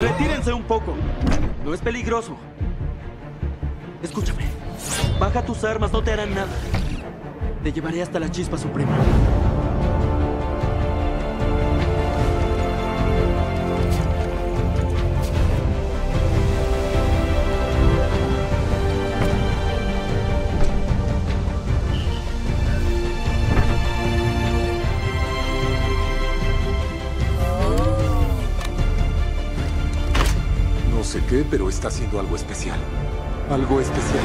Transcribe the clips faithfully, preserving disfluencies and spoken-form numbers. Retírense un poco. No es peligroso. Escúchame. Baja tus armas, no te harán nada. Te llevaré hasta la chispa suprema. No sé qué, pero está haciendo algo especial. Algo especial.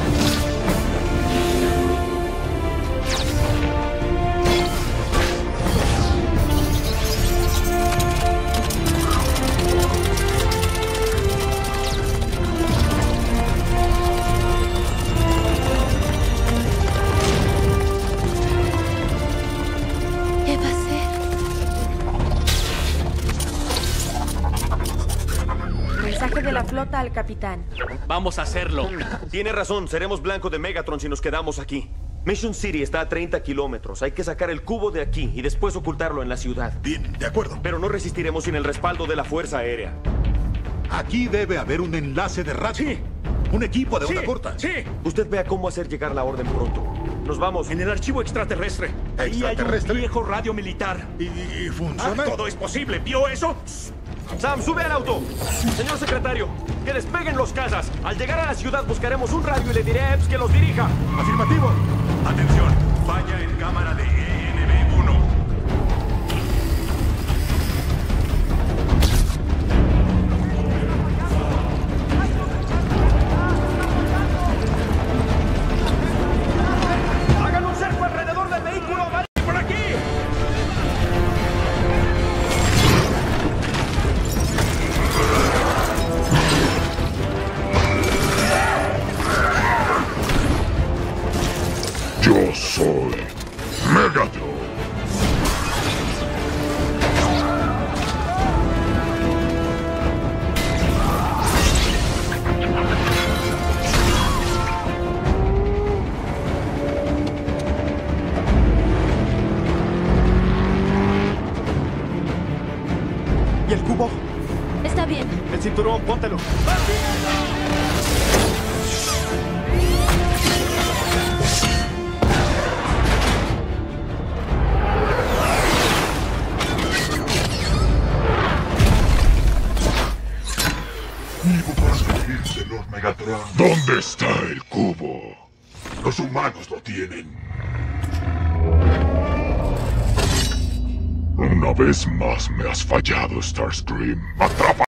Al capitán. Vamos a hacerlo. Tiene razón, seremos blanco de Megatron si nos quedamos aquí. Mission City está a treinta kilómetros. Hay que sacar el cubo de aquí y después ocultarlo en la ciudad. Bien, de acuerdo. Pero no resistiremos sin el respaldo de la Fuerza Aérea. Aquí debe haber un enlace de radio. Sí. Un equipo de onda sí. corta. Sí. Usted vea cómo hacer llegar la orden pronto. Nos vamos. En el archivo extraterrestre. Ahí hay un viejo radio militar. ¿Y, y funciona? Ah, todo es posible. ¿Vio eso? Sam, sube al auto. Señor secretario, que despeguen los cazas. Al llegar a la ciudad buscaremos un radio y le diré a Epps que los dirija. Afirmativo. Atención, falla en cámara de E N B uno. Yo soy Megatron. ¿Y el cubo? Está bien. El cinturón, póntelo. ¿Dónde está el cubo? Los humanos lo tienen. Una vez más me has fallado, Starscream. ¡Atrapa!